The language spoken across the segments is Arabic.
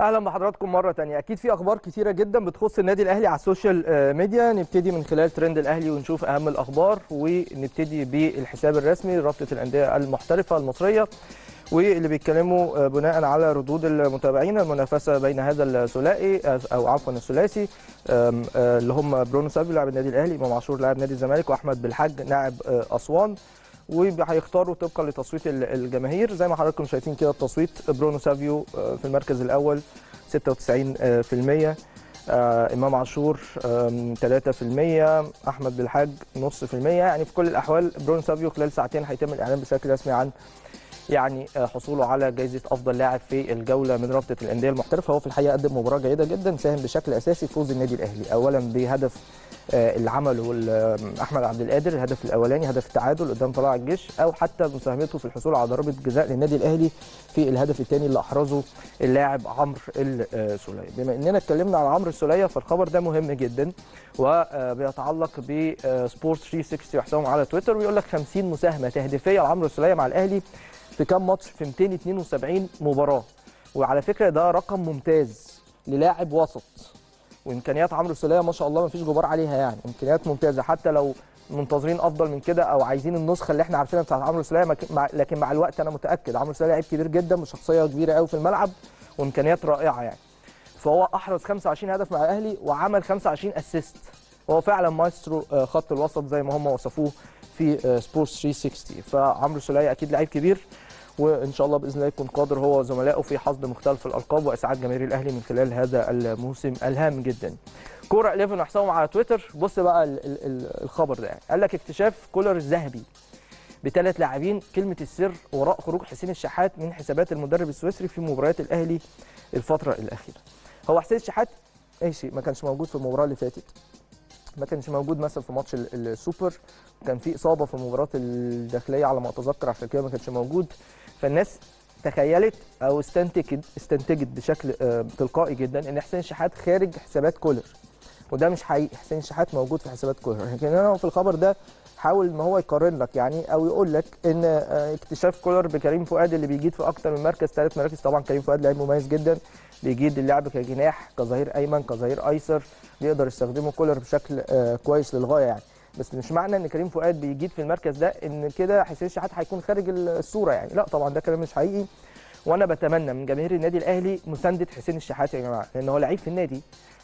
اهلا بحضراتكم مره ثانيه. اكيد في اخبار كثيره جدا بتخص النادي الاهلي على السوشيال ميديا، نبتدي من خلال ترند الاهلي ونشوف اهم الاخبار، ونبتدي بالحساب الرسمي لرابطه الانديه المحترفه المصريه واللي بيتكلموا بناء على ردود المتابعين. المنافسه بين هذا الثنائي او عفوا الثلاثي اللي هم برونو سافيو لاعب النادي الاهلي، امام عاشور لاعب نادي الزمالك، واحمد بلحج لاعب اسوان، وهيختاروا طبقا لتصويت الجماهير. زي ما حضراتكم شايفين كده التصويت، برونو سافيو في المركز الاول 96%، امام عاشور 3%، احمد بالحاج 0.5%. يعني في كل الاحوال برونو سافيو خلال ساعتين هيتم الاعلان بشكل رسمي عن يعني حصوله على جائزه افضل لاعب في الجوله من رابطه الانديه المحترفه. هو في الحقيقه قدم مباراه جيده جدا، ساهم بشكل اساسي في فوز النادي الاهلي، اولا بهدف اللي عمله احمد عبد القادر، الهدف الاولاني هدف التعادل قدام طلائع الجيش، او حتى مساهمته في الحصول على ضربه جزاء للنادي الاهلي في الهدف الثاني اللي احرزه اللاعب عمرو السوليه. بما اننا اتكلمنا عن عمرو السوليه فالخبر ده مهم جدا وبيتعلق بسبورت 360 وحسابهم على تويتر، ويقول لك 50 مساهمه تهديفيه لعمرو السوليه مع الاهلي في كام ماتش؟ في 272 مباراه. وعلى فكره ده رقم ممتاز للاعب وسط، وامكانيات عمرو السوليه ما شاء الله ما فيش جبار عليها، يعني امكانيات ممتازه. حتى لو منتظرين افضل من كده او عايزين النسخه اللي احنا عارفينها بتاعت عمرو السوليه، لكن مع الوقت انا متاكد عمرو السوليه لعيب كبير جدا وشخصيه كبيره قوي في الملعب وامكانيات رائعه يعني. فهو احرز 25 هدف مع الاهلي وعمل 25 اسيست، هو فعلا مايسترو خط الوسط زي ما هم وصفوه في سبورتس 360. فعمرو السوليه اكيد لعيب كبير، وان شاء الله باذن الله يكون قادر هو وزملائه في حصد مختلف الالقاب واسعاد جماهير الاهلي من خلال هذا الموسم الهام جدا. كوره 11 وحسابهم على تويتر، بص بقى الخبر ده، قال لك اكتشاف كولر الذهبي بثلاث لاعبين، كلمه السر وراء خروج حسين الشحات من حسابات المدرب السويسري في مباريات الاهلي الفتره الاخيره. هو حسين الشحات ماشي ما كانش موجود في المباراه اللي فاتت، ما كانش موجود مثلا في ماتش السوبر، كان في اصابه في المباراه الداخليه على ما اتذكر، عشان كده ما كانش موجود. فالناس تخيلت او استنتجت بشكل تلقائي جدا ان حسين الشحات خارج حسابات كولر، وده مش حقيقي. حسين الشحات موجود في حسابات كولر، لكن انا في الخبر ده حاول ان هو يقارن لك يعني او يقول لك ان اكتشاف كولر بكريم فؤاد اللي بيجيد في اكتر من مركز، ثلاث مراكز. طبعا كريم فؤاد لاعب مميز جدا، بيجيد اللعب كجناح، كظهير ايمن، كظهير ايسر، بيقدر يستخدمه كولر بشكل كويس للغايه يعني. بس مش معنى ان كريم فؤاد بيجيد في المركز ده ان كده حسين الشحات هيكون خارج الصوره يعني، لا طبعا ده كلام مش حقيقي. وانا بتمنى من جماهير النادي الاهلي مسانده حسين الشحات يا جماعه، لان هو لعيب في النادي،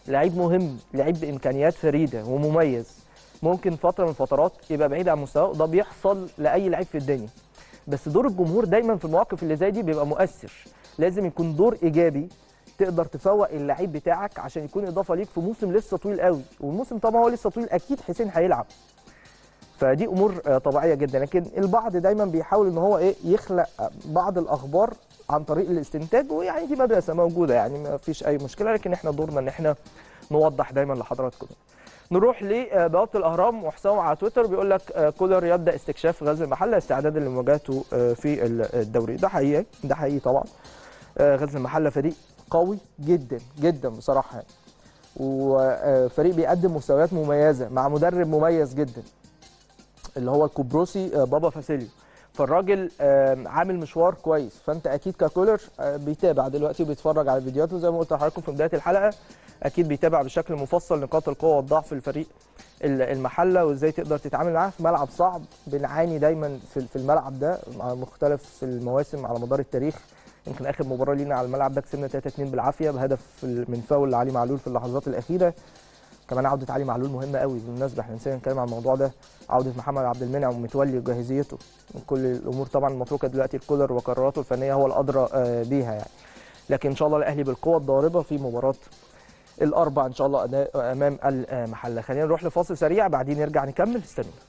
لعيب مهم، لعيب بامكانيات فريده ومميز، ممكن فتره من الفترات يبقى بعيد عن مستواه، ده بيحصل لاي لعيب في الدنيا. بس دور الجمهور دايما في المواقف اللي زي دي بيبقى مؤثر، لازم يكون دور ايجابي تقدر تفوق اللعيب بتاعك عشان يكون اضافه ليك في موسم لسه طويل قوي، والموسم طبعا هو لسه طويل، اكيد حسين هيلعب، فدي امور طبيعيه جدا. لكن البعض دايما بيحاول ان هو ايه يخلق بعض الاخبار عن طريق الاستنتاج، ويعني دي مدرسه موجوده يعني ما فيش اي مشكله، لكن احنا دورنا ان احنا نوضح دايما لحضراتكم. نروح لبوابه الاهرام وحسابهم على تويتر، بيقول لك كولر يبدا استكشاف غزل المحله استعدادا لمواجهته في الدوري. ده حقيقي، ده حقيقي طبعا. غزل المحله فريق قوي جدا جدا بصراحه يعني، وفريق بيقدم مستويات مميزه مع مدرب مميز جدا اللي هو القبرصي بابا فاسيليو. فالراجل عامل مشوار كويس، فانت اكيد ككولر بيتابع دلوقتي وبيتفرج على الفيديوهات، وزي ما قلت لحضراتكم في بدايه الحلقه اكيد بيتابع بشكل مفصل نقاط القوه والضعف في الفريق المحله، وازاي تقدر تتعامل معاه في ملعب صعب. بنعاني دايما في الملعب ده مع مختلف المواسم على مدار التاريخ، يمكن اخر مباراه لينا على الملعب ده كسبنا 3-2 بالعافيه بهدف من فاول علي معلول في اللحظات الاخيره. كمان عوده علي معلول مهمه قوي بالمناسبه، احنا نسينا نتكلم عن الموضوع ده، عوده محمد عبد المنعم ومتولي وجاهزيته، كل الامور طبعا المتروكه دلوقتي لكولر وقراراته الفنيه هو الادرى بيها يعني. لكن ان شاء الله الاهلي بالقوه الضاربه في مباراه الاربع ان شاء الله امام المحله. خلينا نروح لفاصل سريع بعدين نرجع نكمل، استنونا.